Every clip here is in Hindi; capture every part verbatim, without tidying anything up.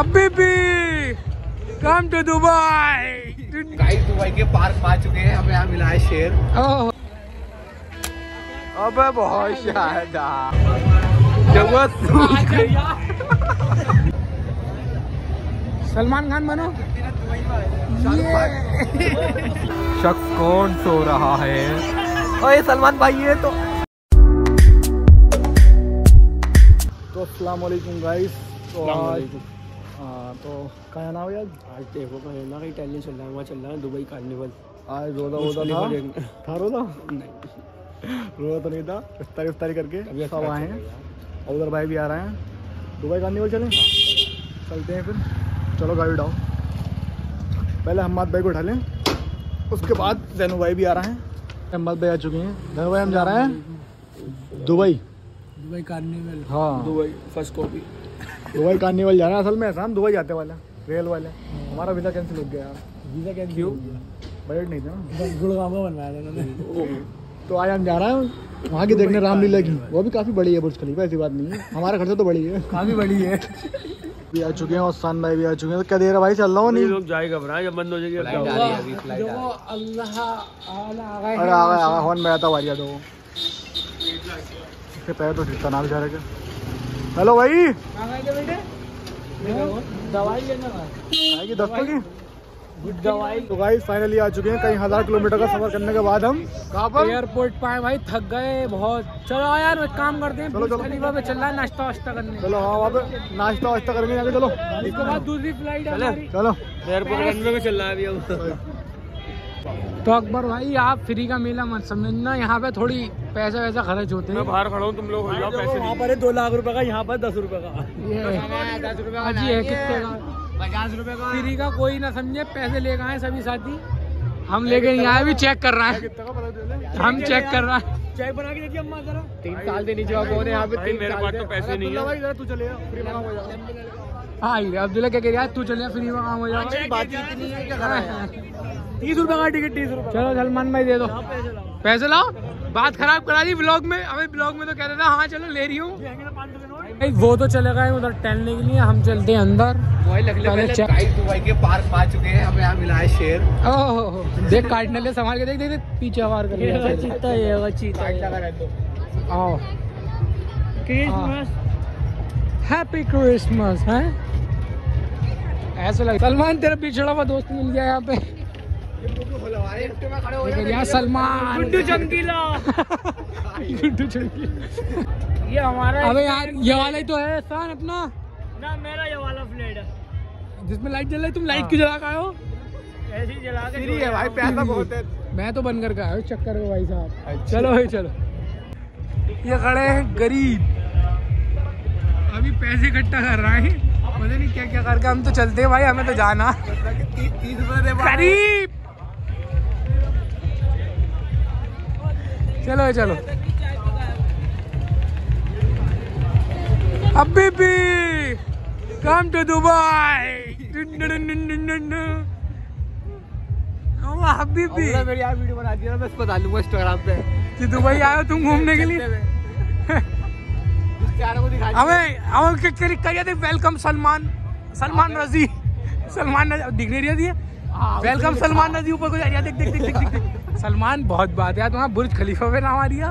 Habibi come to Dubai. Guys Dubai के पार्क आ चुके हैं, हमें यहाँ मिला है शेर। अबे बहुत शायदा सलमान खान बनो। शक कौन सो रहा है? ओए सलमान भाई है तो तो अस्सलाम वालेकुम गाइस। तो हाँ तो क्या नाम है यार? आज देखो का इटालियन चल रहा है, वहाँ चल रहा है दुबई कार्निवल। आज रोजा रोजा था था रोजा नहीं, रोजा तो नहीं था, इफ्तारी इफ्तारी करके सब आए हैं और उधर भाई भी आ रहे हैं। दुबई कार्निवल चलें? चलते हैं फिर। चलो गाड़ी उठाओ, पहले हम्माद भाई को उठा लें, उसके बाद जैनू भाई भी आ रहे हैं। हम्माद भाई आ चुके हैं। जैनू भाई हम जा रहे हैं दुबई दुबई कार्निवल। हाँ Dubai first copy Dubai carnival जा रहा है। असल में हम दुबई जाते वाले रेल वाले, हमारा वीज़ा कैंसिल हो गया। वीज़ा कैंसिल क्यों? बजट नहीं था ना, गुड़गांवा बनवाया था उन्होंने। तो आज हम जा रहे हैं वहाँ की देखने रामलीला की, वो भी काफ़ी बड़ी है बुर्ज खलीफा, ऐसी बात नहीं है। हमारे घर से तो बड़ी है, काफ़ी बड़ी है। भी आ चुके हैं और सान भाई भी आ चुके हैं। तो क्या देर है भाई, चल रहा हूँ। नहीं लोग जाएगा बना, जब बंद हो जाएगी अल्लाह हॉर्न बजाता हुआ गया। तो इसके पैर तो ठीक था ना बेचारे के। हेलो भाई बेटे, दवाई लेना आएगी दस की गुड दवाई। तो भाई फाइनली आ चुके हैं, कई हज़ार किलोमीटर का सफर करने के बाद हम कहाँ पर? एयरपोर्ट पाए भाई, थक गए बहुत। चलो यार एक काम करते हैं, चलो चलो खलीफा पे चल रहा है नाश्ता वाश्ता करने। चलो हाँ वहाँ पे नाश्ता वाश्ता करने जाके, चलो इसके बाद दूसरी फ्लाइट है। चलो एयरपोर्ट में चल रहा है अभी। तो अकबर भाई आप फ्री का मेला मत समझना, यहाँ पे थोड़ी पैसे वैसा खर्च होते हैं। मैं बाहर खड़ा हूँ, तुम लोग वहाँ पर है दो लाख रुपए का, यहाँ पर दस रुपए का, दस रुपए का जी है, कितने का? पचास रुपए का। फ्री का कोई ना समझे, पैसे लेकर आए सभी साथी, हम लेके नहीं आए। अभी चेक कर रहा है, हम चेक कर रहा है। चाय बना के देखिए अम्मा जरा। तीन साल देनी चाहिए यहाँ पे, मेरे पास तो पैसे नहीं है। तू चले हाँ अब्दुल्ला क्या कह रहा है, तू चले फ्री में काम हो जाएगा। तीस रुपए का टिकट, तीस रुपए। चलो सलमान भाई दे दो पैसे, लाओ बात खराब करा दी ब्लॉग में। अभी ब्लॉग में तो कह रहे थे हाँ चलो ले रही हूँ, वो तो चले गए उधर टहलने के लिए, हम चलते हैं अंदर। दुबई के पार्क आ चुके हैं, हमें यहाँ मिला है शेर। ओहो देख काटने ले, संभाल के देख देख पीछे वार कर लिया। चीता है, चीता आओ क्रिसमस, हैप्पी क्रिसमस है। ऐसा लग सलमान तेरा पिछड़ा हुआ दोस्त मिल गया यहाँ पे। यार सलमान गुड्डू चमकीला, गुड्डू चमकीला ये हमारा। अबे यार ये वाला ही तो है एहसान अपना ना, मेरा ये वाला फ्लैट है जिसमें लाइट जल रही है। तुम लाइट क्यों जला के आए हो? ऐसे ही जला के। फ्री है भाई, पैसा बहुत है। मैं तो बनकर का आया हूं चक्कर में भाई साहब। चलो भाई चलो, ये खड़े हैं गरीब, अभी पैसे इकट्ठा कर रहा है, पता नहीं क्या क्या करके। हम तो चलते हैं भाई, हमें तो जाना। गरीब चलो चलो अभी भी कम टू दुबई। अभी भी मेरी यार वीडियो बना दिया, मैं बस बता लूंगा इंस्टाग्राम पे कि दुबई आए हो तुम घूमने के लिए। हमें हमें क्लिक करिए थे वेलकम सलमान सलमान रजी सलमान दिख नहीं रही है। वेलकम सलमान रजी ऊपर को जा रही, देख देख देख देख देख सलमान बहुत बात है। तुम्हारा बुर्ज खलीफा पे नाम आ रहा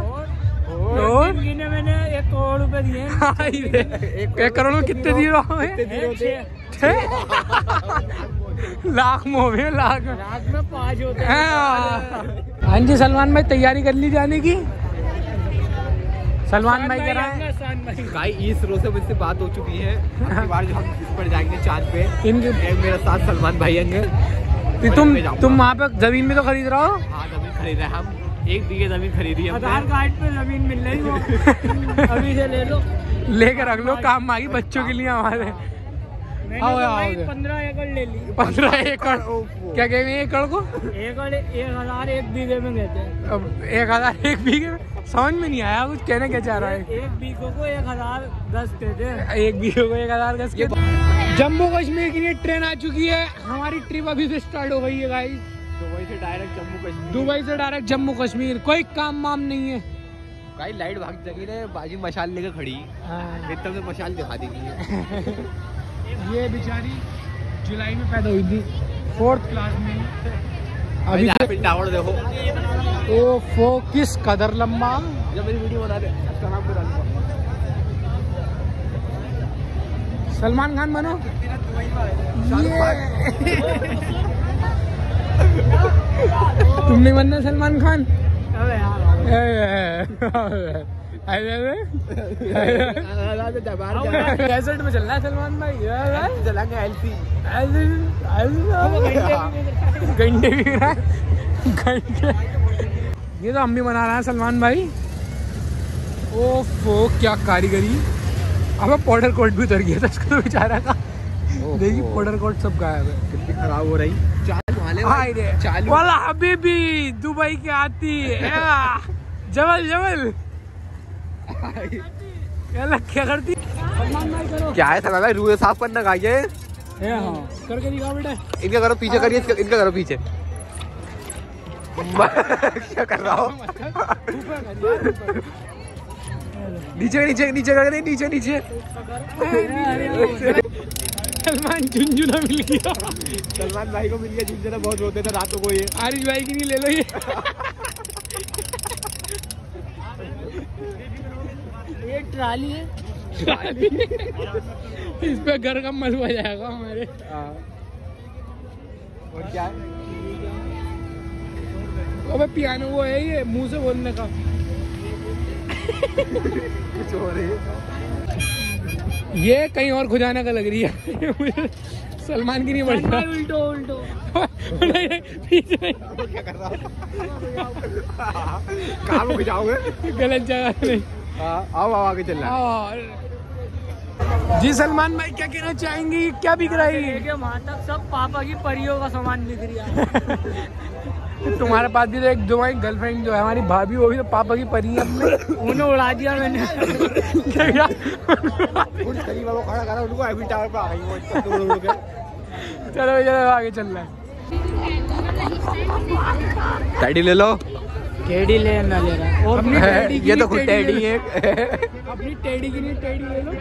और मैंने एक करोड़ रुपए दिए। एक करोड़ में कितने जीरो लाख में लाख में पाँच होते हैं। हाँ जी सलमान भाई तैयारी कर ली जाने की। सलमान भाई कह रहा है भाई इस रोज से मुझसे बात हो चुकी है, अगली बार जो हम इस पर जाएंगे चाँद पे, इनके मेरा साथ सलमान भाई आएंगे। तुम तुम वहाँ पे जमीन में तो खरीद रहा हो? हाँ जमीन खरीद रहे हैं हम, एक बीघे जमीन खरीदी है, आधार कार्ड पे जमीन मिल रही है। अभी से ले लो, लेकर रख लो, काम मांगी बच्चों के लिए हमारे। पंद्रह एकड़ ले ली, पंद्रह एकड़ क्या कहेंगे एकड़ को? एकड़ एक हजार एक बीघे में कहते हैं। अब एक हजार एक बीघे में समझ में नहीं आया कुछ, कहने क्या चाह रहा है? एक बीघे को एक हजार दस कहते हैं, एक बीघे को एक हजार दस कहते। जम्मू कश्मीर के लिए ट्रेन आ चुकी है, हमारी ट्रिप अभी से स्टार्ट हो गई है गाइस। दुबई से डायरेक्ट जम्मू कश्मीर, दुबई से डायरेक्ट जम्मू कश्मीर। कोई काम माम नहीं है गाइस, लाइट भाग जगी है, बाजी मशाल लेकर खड़ी, एकदम से मशाल दिखा देगी। ये बेचारी जुलाई में पैदा हुई थी, फोर्थ क्लास में। अभी टावर देखो ओफो किस कदर लंबा। जब मेरी वीडियो बना दे उसका नाम बता दो, सलमान खान बनो। तुम नहीं बनना सलमान खान। कैसेट में चलना है सलमान भाई, घंटे भी घंटे। ये तो हम भी बना रहे हैं सलमान भाई। ओफो क्या कारीगरी। अब पाउडर कोट भी उतर गया था इसका तो बेचारा का। देखिए पाउडर कोट सब गायब है, कितनी खराब हो रही। चालू चालू वाला हबीबी दुबई के आती है। जबल जबल क्या करती। क्या है सलमान भाई, रूह साफ करना का ये करके दिखाओ बेटा। इनका करो पीछे, करिए इनका करो पीछे। क्या कर रहा हूँ। नीचे नीचे नीचे करके, नीचे नीचे। सलमान झुनझुना मिल गया। सलमान भाई को मिल गया झुनझुना, बहुत रोते थे रातों को। ये आरिश भाई की नहीं, ले लो ये। ये ट्राली है, ट्राली। इस पे घर का मलबा जाएगा हमारे। और क्या अबे पियानो वो है, ये मुंह से बोलने का। कुछ हो रही है ये, कहीं और खुजाना का लग रही है। सलमान की नहीं बढ़ता। उल्टो उल्टो क्या कर रहा काम जाओगे गलत जगह पे। आओ आओ आगे चलना। जी सलमान भाई क्या कहना चाहेंगे, क्या बिक रहा है? वहाँ तक सब पापा की परियों का सामान बिक रहा है। तुम्हारे पास भी तो एक दो हमारी गर्लफ्रेंड जो है हमारी भाभी, वो भी तो पापा की परी है। उन्हें उड़ा दिया मैंने। क्या चलो चलो आगे चलना है। टेडी ले लो। टेडी ले ना ले रहा, ये तो खुद टेडी है। अपनी टेडी की नहीं, टेडी ले लो।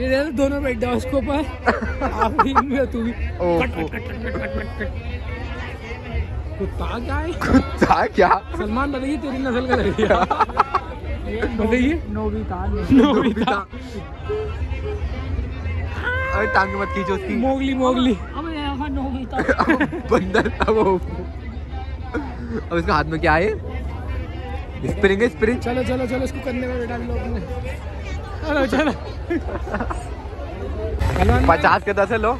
ये ले लो, दोनों बैठ जाओ उसके ऊपर। आप भी तू भी। कुत्ता क्या है? कुत्ता क्या? सलमान बताइए तेरी नस्ल का लग रहा है। बताइए नोबिता, नोबिता। अरे टांग मत खींचो उसकी। Mowgli Mowgli. अब यहाँ नोबिता बंदर था वो। अब इसके हाथ में क्या है? स्प्रिंग है, स्प्रिंग। चलो चलो चलो इसको करने में बेटा लोग। चलो चलो पचास के दस है लो।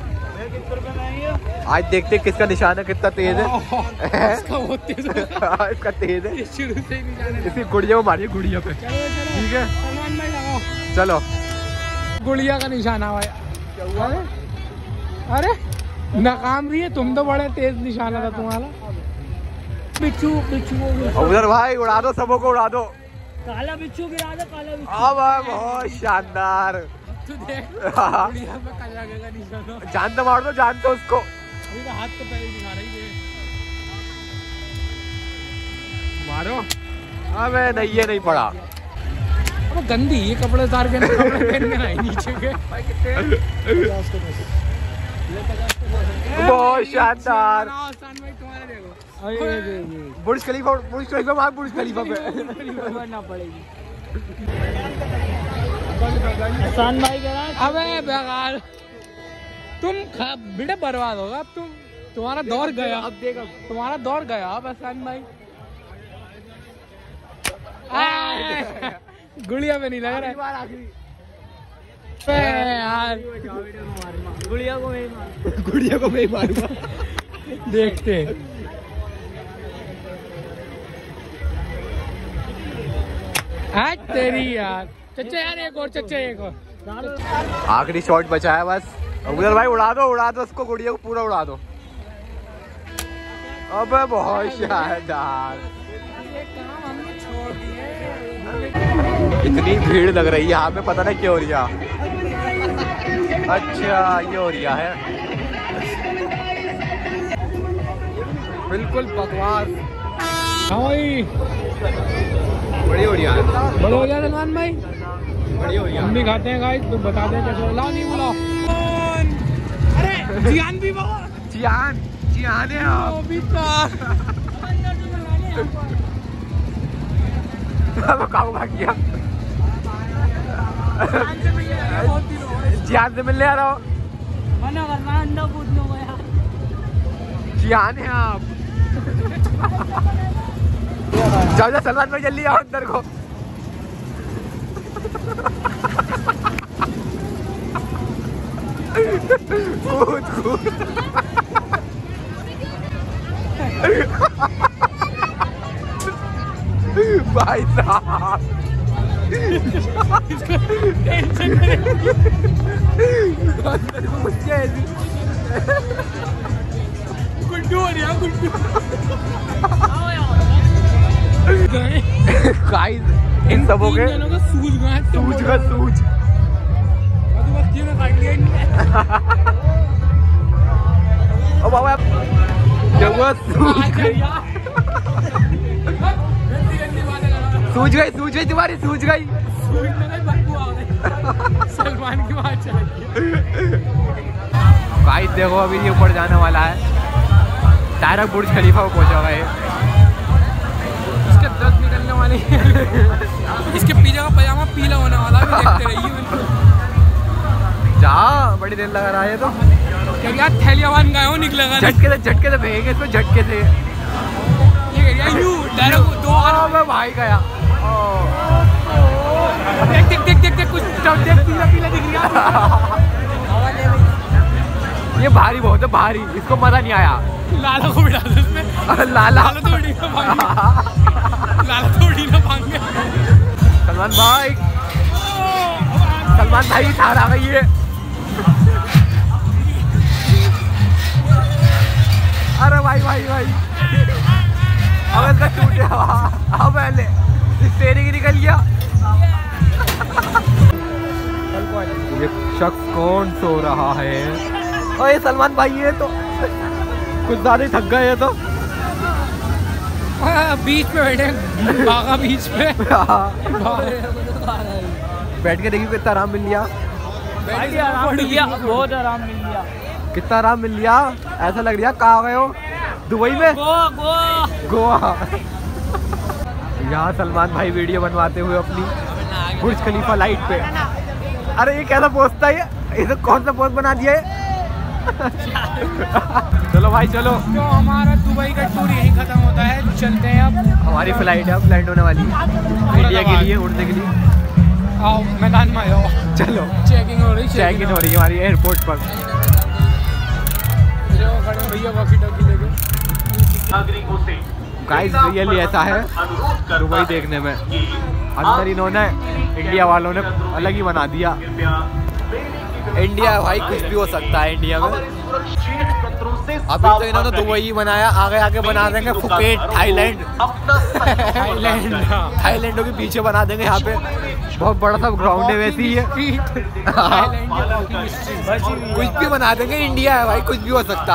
आज देखते किसका निशाना कितना तेज है। इसका बहुत तेज है, इसका तेज है। शुरू से ही इसी गुड़िया को मारिए, गुड़िया पे। ठीक है चलो, गुड़िया का निशाना हुआ। अरे नाकाम रही है तुम तो, बड़े तेज निशाना था तुम्हारा। बिच्छू बिच्छू उधर भाई, उड़ा दो सबों को, उड़ा दो। काला बिच्छू गिरा दो, काला बिच्छू। भाई बहुत शानदार। तू देख गुड़िया पे काला का निशाना। जानता मार दो, जानता उसको। हाथ तो पहले दिखा रही है। मारो। अबे नहीं ये नहीं पड़ा। अबे गंदी ये कपड़े उतार के ना नीचे के। बहुत शानदार। बुर्ज खलीफा, बुर्ज खलीफा मार, बुर्ज खलीफा पे ना पड़ेगी। आसान भाई कह रहा है अबे बेकार तुम खा बेटा, बर्बाद होगा अब तुम। तुम्हारा दौर गया अब, देखो तुम्हारा दौर गया अब। आसान भाई गुड़िया पे नहीं लग रहा है यार। गुड़िया को मैं गुड़िया को मैं मारूंगा। देखते आज तेरी यार। चच्चा यार एक और, चच्चा एक और। आखिरी शॉट बचा है बस। उधर भाई उड़ा दो, उड़ा दो उसको, गुड़िया को पूरा उड़ा दो। अबे बहुत शानदार। इतनी भीड़ लग रही है यहाँ पे, पता नहीं क्या हो रहा है। अच्छा ये हो रहा है बिल्कुल बकवास। बड़ी हो रहा है, बड़ा हो गया सलमान भाई। हम भी खाते हैं गाइस, तो बता दें कैसे। लाओ नहीं बुलाओ अरे जियान भी बाबा जियान जियान है आप भाग्या जियान से मिलने आ रहा हो जियान है आप। जाओ जाओ सलमान भाई जल्दी आओ अंदर को। कूद कूद भाई साहब गुड्डू हो रहा गुड्डू गाइस इन सबों के सूज सूज का सूज ओ बाबा सूझ गई सूझ गई तुम्हारी सूझ गई सलमान की बात भाई। देखो अभी ये ऊपर जाने वाला है डायरेक्ट बुर्ज खलीफा को पहुंचा है इसके दर्द निकलने वाले इसके पिज्जा का पजामा पीला होने वाला है देखते रहिए। हाँ बड़ी देर लगा रहा है तो यार थैलियावान गायों निकलेगा झटके से झटके से भेजेंगे इसको झटके से ये यू डायरेक्ट दो बार में भाई गया। देख देख देख देख देख कुछ देख पीला पीला दिख गया ये भारी बहुत है भारी इसको मजा नहीं आया। लाला को बिठा दो इसमें लाला तो उड़ी ना भांगे लाला तो उड़ी ना भांगे सलमान भाई सलमान भाई थार आ गई है। अरे भाई भाई भाई अब टूट गया अब पहले स्टेरिंग निकल गया। ये शख्स कौन सो रहा है और ये सलमान भाई है तो कुछ ज्यादा ही थक गए है तो बीच पे बैठे बागा बीच पे बैठ के देखिए कितना आराम मिल गया भाई आराम मिल गया बहुत आराम मिल गया कितना आराम मिल गया। ऐसा लग रहा कहाँ गए हो दुबई में गोवा गोवा गोवा यहाँ सलमान भाई वीडियो बनवाते हुए अपनी बुर्ज खलीफा लाइट पे। अरे ये कैसा पोस्टता है ये तो कौन सा पोस्ट बना दिया है। चलो भाई चलो तो हमारा दुबई का टूर यही खत्म होता है चलते हैं अब हमारी फ्लाइट अब लैंड होने वाली है इंडिया के लिए उड़ने के लिए। आओ मैदान में आओ चलो चेकिंग हो रही चेक इन हो रही है हमारी एयरपोर्ट पर। भैया वॉकी टॉकी लेके नागरिकों से गाइस रियली ऐसा है दुबई देखने में अंदर इन्होंने इंडिया वालों ने अलग ही बना दिया। इंडिया भाई कुछ भी हो सकता है इंडिया में अभी तो इन्होंने दुबई ही बनाया आगे आगे बना देंगे फुकेट थाईलैंड थाईलैंड थाईलैंड के पीछे बना देंगे यहाँ पे बहुत बड़ा सा ग्राउंड है वैसे ही है कुछ भी बना देंगे इंडिया है भाई कुछ भी हो सकता।